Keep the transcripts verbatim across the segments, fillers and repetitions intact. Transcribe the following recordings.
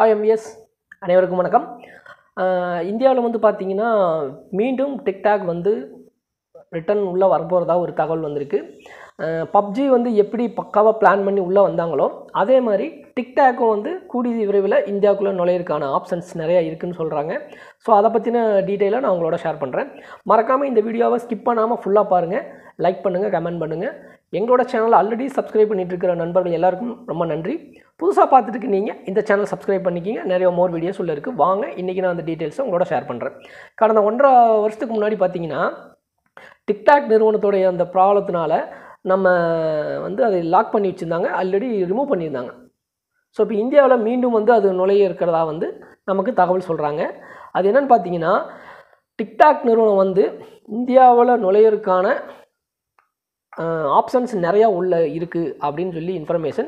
हाय MS அனைவருக்கும் வணக்கம் இந்தியாவுல வந்து பாத்தீங்கன்னா மீண்டும் டிக்டாக் வந்து ரிட்டர்ன் உள்ள வரப்போறதா ஒரு தகவல் வந்திருக்கு பப்ஜி வந்து எப்படி பக்காவா பிளான் பண்ணி உள்ள வந்தாங்களோ அதே மாதிரி டிக்டாக்கும் வந்து கூடிய விரைவில் இந்தியாக்குள்ள நுழையறதுக்கான ஆப்ஷன்ஸ் நிறைய இருக்குன்னு சொல்றாங்க சோ அத பத்தின டீடைலா நான் உங்களோட ஷேர் பண்றேன் மறக்காம இந்த வீடியோவை ஸ்கிப் பண்ணாம ஃபுல்லா பாருங்க லைக் பண்ணுங்க கமெண்ட் பண்ணுங்க எங்களோட சேனலை ஆல்ரெடி சப்ஸ்கிரைப் பண்ணிட்டு இருக்கிற நண்பர்கள் எல்லாருக்கும் ரொம்ப நன்றி புதுசா பார்த்துட்டு நீங்க இந்த சேனல் சப்ஸ்கிரைப் பண்ணிக்கிங்க நிறைய more வீடியோஸ் உள்ள இருக்கு வாங்க இன்னைக்கு நான் அந்த டீடைல்ஸ் உங்களோட ஷேர் பண்றேன் கடந்த ஒன்றரை வருஷத்துக்கு முன்னாடி பாத்தீங்கன்னா TikTok நிறுவனத்தோட அந்த ப்ராப்ளத்தினால நம்ம வந்து அதை லாக் பண்ணி வச்சிருந்தாங்க ஆல்ரெடி ரிமூவ் பண்ணிருந்தாங்க சோ இப்போ இந்தியாவுல மீண்டும் வந்து அது நுழைய இருக்கறதா வந்து நமக்கு தகவல் சொல்றாங்க அது என்னன்னு பாத்தீங்கன்னா TikTok நிறுவனம் வந்து இந்தியாவுல நுழையறதுக்கான ஆப்ஷன்ஸ் நிறைய உள்ள இருக்கு அப்படினு சொல்லி இன்ஃபர்மேஷன்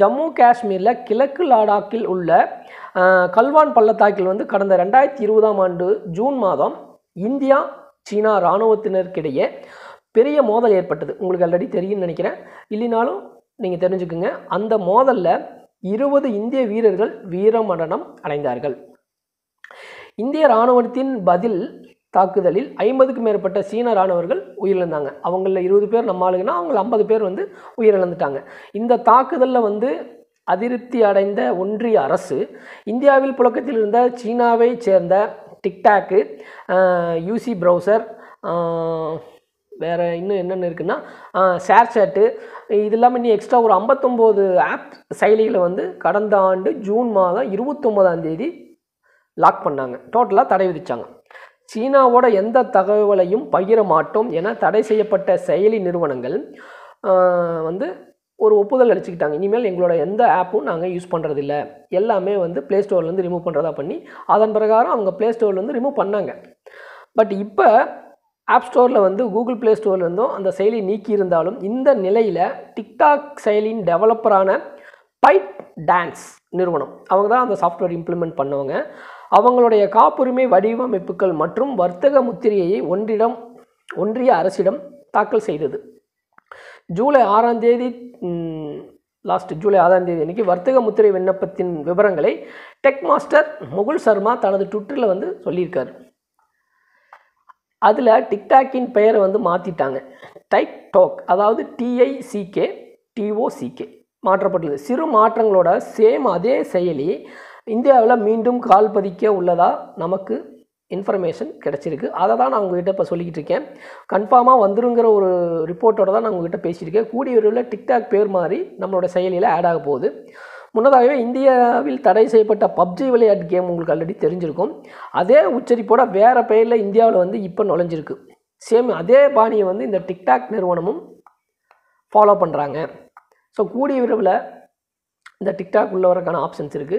ஜம்மு காஷ்மீர்ல கிழக்கு லடாக்கில் உள்ள கல்வான் பள்ளத்தாக்கில் வந்து கடந்த இரண்டாயிரத்து இருபது ஆம் ஆண்டு ஜூன் மாதம் இந்தியா சீனா ராணுவத்தினர்க்கிடையே பெரிய மோதல் ஏற்பட்டது உங்களுக்கு ஆல்ரெடி தெரியும் நினைக்கிறேன் இல்லனாலும் நீங்க தெரிஞ்சுக்குங்க அந்த மோதல்ல இருபது இந்திய வீரர்கள் வீரமரணம் அடைந்தார்கள் இந்திய ராணுவத்தின் பதில் தாக்குதலில் ஐம்பதுக்கு மேற்பட்ட சீன ராணுவர்கள் உயிரிழந்தாங்க அவங்கள இருபது பேர் நம்ம ஆளுங்கனா அவங்க ஐம்பது பேர் வந்து உயிரிழந்துட்டாங்க இந்த தாக்குதல்ல வந்து அதிருப்தி அடைந்த ஒன்றிய அரசு இந்தியாவில் புலக்கத்தில் இருந்த சீனாவை சேர்ந்த TikTok யூசி பிரவுசர் வேற இன்னும் என்னென்ன இருக்குன்னா ஷேர் chat இது எல்லாமே இன்னி எக்ஸ்ட்ரா ஒரு ஐம்பத்தொன்பது ஆப் சைலிகளை வந்து கடந்த ஆண்டு ஜூன் மாதம் இருபத்தொன்பது ஆம் தேதி லாக் பண்ணாங்க டோட்டலா தடை விதிச்சாங்க சீனாவோட எந்த தகவலையும் பகிர மாட்டோம் என தடை செய்யப்பட்ட செயலி நிறுவனங்கள் வந்து ஒரு ஒப்புதல் அளிச்சிட்டாங்க இனிமேல் எங்களோட எந்த ஆப்பும் நாங்க யூஸ் பண்றது இல்ல எல்லாமே வந்து Play Store ல இருந்து ரிமூவ் பண்றதா பண்ணி அதன் பிரகாரம் அவங்க Play Store ல இருந்து ரிமூவ் பண்ணாங்க பட் இப்ப App Store ல வந்து Google Play Store ல இருந்தும் அந்த செயலி நீக்கி இருந்தாலும் இந்த நிலையில TikTok செயலின் டெவலப்பரான பைப் டான்ஸ் நிறுவனம் அவங்க தான் அந்த சாஃப்ட்வேர் இம்ப்ளிமென்ட் பண்ணவங்க அவங்களுடைய காப்புரிமை வடிவமைப்புகள் மற்றும் வர்த்தக முத்திரையை ஒன்றிடம் ஒன்றிய அரசிடம் தாக்கல் செய்தது ஜூலை ஆறாம் தேதி லாஸ்ட் ஜூலை ஆறாம் தேதி அன்னைக்கு வர்த்தக முத்திரை விண்ணப்பத்தின் விவரங்களை டெக் மாஸ்டர் முகுல் சர்மா தனது ட்விட்டர்ல வந்து சொல்லியிருக்கார் அதுல TikTok இன் பெயரை வந்து மாத்திட்டாங்க Tech Tok அதாவது TICK TOCK மாற்றப்பட்டது சிறு மாற்றங்களோட சேம் அதே செயலி இந்தியாவுல மீண்டும் கால் பதிக்க உள்ளதா நமக்கு இன்ஃபர்மேஷன் கிடைச்சிருக்கு அத தான் நான் உங்ககிட்ட இப்ப சொல்லிக்கிட்டு இருக்கேன் கன்ஃபார்மா வந்துருங்கற ஒரு ரிப்போர்ட்டோட தான் நான் உங்ககிட்ட பேசிட்டேன் கூடிய விரைவில் TikTok பேர் மாதிரி நம்மளோட செயலில ஆட் ஆக போகுது முன்னதாகவே இந்தியாவில் தடை செய்யப்பட்ட பப்ஜி விளையாட்டு கேம் உங்களுக்கு ஆல்ரெடி தெரிஞ்சிருக்கும் அதே உச்சரிப்போட வேற பெயர்ல இந்தியாவுல வந்து இப்ப நுழைஞ்சிருக்கு சேம் அதே பாணியை வந்து இந்த TikTok நிறுவனமும் ஃபாலோ பண்றாங்க சோ கூடிய விரைவில் இந்த TikTok உள்ள வரக்கான ஆப்ஷன்ஸ் இருக்கு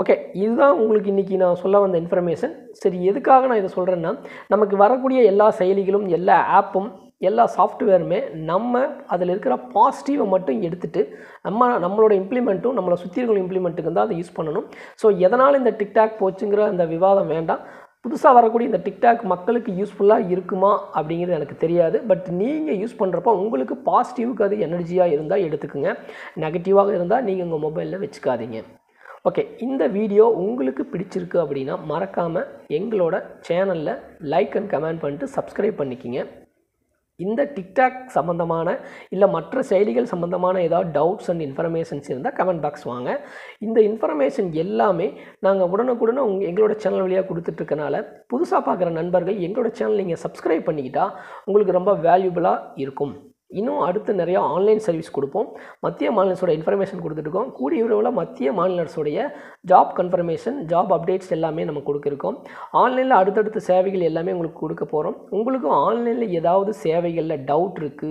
ओके இதுதான் உங்களுக்கு இன்னைக்கு நான் சொல்ல வந்த இன்ஃபர்மேஷன் சரி எதுக்காக நான் இத சொல்றேன்னா நமக்கு வரக்கூடிய எல்லா செயலிகளும் எல்லா ஆப்பும் எல்லா சாஃப்ட்வேர்மே நம்ம அதில இருக்கிற பாசிட்டிவ மட்டும் எடுத்துட்டு நம்ம நம்மளோட இம்ப்ளிமென்ட்டும் நம்மள சுத்தி இருக்கிற இம்ப்ளிமென்ட்க்கு தான் அதை யூஸ் பண்ணனும் சோ எதனால இந்த TikTok போச்சுங்கற அந்த விவாதம் வேண்டாம் புதுசா வரக்கூடிய இந்த TikTok மக்களுக்கு யூஸ்புல்லா இருக்குமா அப்படிங்கிறது எனக்கு தெரியாது பட் நீங்க யூஸ் பண்றப்ப உங்களுக்கு பாசிட்டிவ்க்கு அது எனர்ஜியா இருந்தா எடுத்துக்கங்க நெகட்டிவாக இருந்தா நீங்க உங்க மொபைல்ல வெச்சுக்காதீங்க ओके இந்த வீடியோ உங்களுக்கு பிடிச்சிருக்கு அப்படினா மறக்காம எங்களோட சேனல்ல லைக் அண்ட் கமெண்ட் பண்ணிட்டு சப்ஸ்கிரைப் பண்ணிக்கிங்க இந்த TikTok சம்பந்தமான இல்ல மற்ற செயலிகள் சம்பந்தமான ஏதாவது டவுட்ஸ் அண்ட் இன்ஃபர்மேஷன்ஸ் இருந்தா கமெண்ட் பாக்ஸ் வாங்க இந்த இன்ஃபர்மேஷன் எல்லாமே நாங்க உடனுக்குடனே எங்களோட சேனல் வழியா கொடுத்துட்டு இருக்கனால புதுசா பார்க்குற நண்பர்கள் எங்களோட சேனலை நீங்க சப்ஸ்கிரைப் பண்ணிக்கிட்டா உங்களுக்கு ரொம்ப வேல்யூபிளா இருக்கும் இன்னும் அடுத்து நிறைய ஆன்லைன் சர்வீஸ் கொடுப்போம் மத்திய மாநிலத்தோட இன்ஃபர்மேஷன் கொடுத்துட்டு இருக்கோம் கூடிய விரைவில் மத்திய மாநிலத்தோட ஜாப் கன்ஃபர்மேஷன் ஜாப் அப்டேட்ஸ் எல்லாமே நம்ம கொடுக்க இருக்கோம் ஆன்லைன்ல அடுத்தடுத்த சேவைகள் எல்லாமே உங்களுக்கு கொடுக்க போறோம் உங்களுக்கு ஆன்லைன்ல ஏதாவது சேவைகள்ல டவுட் இருக்கு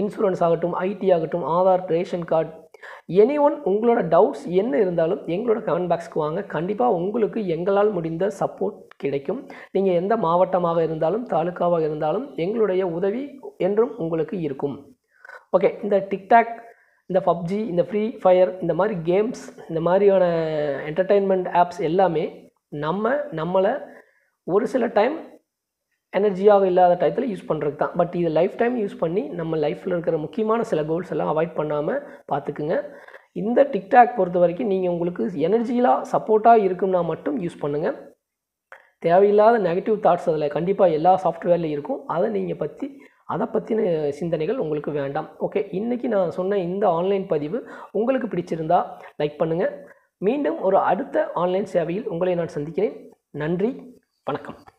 இன்சூரன்ஸ் ஆகட்டும் ஐடி ஆகட்டும் ஆதார் ரேஷன் கார்டு எனிஒன் உங்களோட டவுட்ஸ் என்ன இருந்தாலும் எங்களோட கமெண்ட் பாக்ஸ்க்கு வாங்க கண்டிப்பா உங்களுக்கு எங்களால் முடிந்த சப்போர்ட் கிடைக்கும் நீங்க எந்த மாவட்டமாக இருந்தாலும் தாலுகாவாக இருந்தாலும் எங்களுடைய உதவி என்றும் உங்களுக்கு இருக்கும் ஓகே இந்த TikTok இந்த பப்ஜி இந்த ஃப்ரீ ஃபயர் இந்த மாதிரி கேம்ஸ் இந்த மாதிரியான என்டர்டெயின்மென்ட் ஆப்ஸ் எல்லாமே நம்ம நம்மள ஒரு சில டைம் எனர்ஜியாக இல்லாத டைத்துல யூஸ் பண்றது தான் பட் இது லைஃப் டைம் யூஸ் பண்ணி நம்ம லைஃப்ல இருக்கிற முக்கியமான சில கோல்ஸ் எல்லாம் அவாய்ட் பண்ணாம பாத்துக்குங்க இந்த டிக்டாக் பொறுத்த வரைக்கும் நீங்கள் உங்களுக்கு எனர்ஜியாக சப்போர்ட்டாக இருக்கும்னா மட்டும் யூஸ் பண்ணுங்கள். தேவையில்லாத நெகட்டிவ் தாட்ஸ் அதில் கண்டிப்பாக எல்லா சாஃப்ட்வேர்லையும் இருக்கும். அதை நீங்கள் பற்றி அதை பற்றின சிந்தனைகள் உங்களுக்கு வேண்டாம். ஓகே, இன்றைக்கி நான் சொன்ன இந்த ஆன்லைன் பதிவு உங்களுக்கு பிடிச்சிருந்தா லைக் பண்ணுங்கள். மீண்டும் ஒரு அடுத்த ஆன்லைன் சேவையில் உங்களை நான் சந்திக்கிறேன். நன்றி, வணக்கம்.